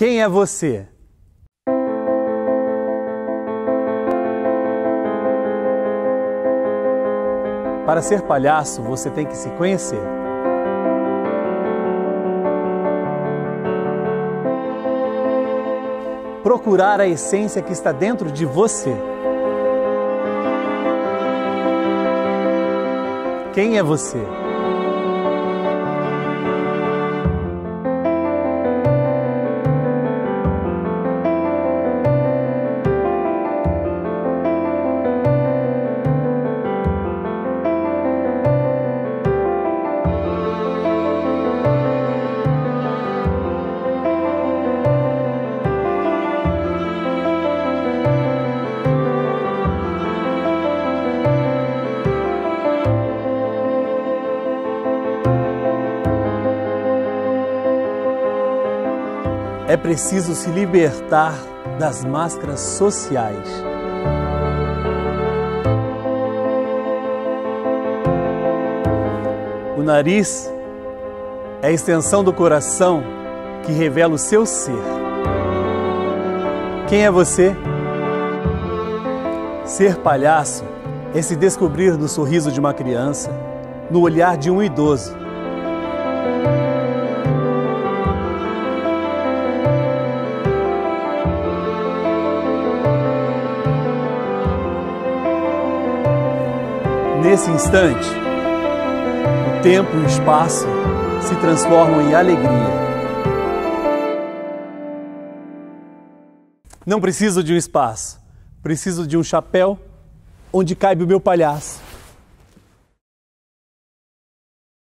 Quem é você? Para ser palhaço, você tem que se conhecer. Procurar a essência que está dentro de você. Quem é você? É preciso se libertar das máscaras sociais. O nariz é a extensão do coração que revela o seu ser. Quem é você? Ser palhaço é se descobrir no sorriso de uma criança, no olhar de um idoso. Nesse instante, o tempo e o espaço se transformam em alegria. Não preciso de um espaço, preciso de um chapéu onde caiba o meu palhaço.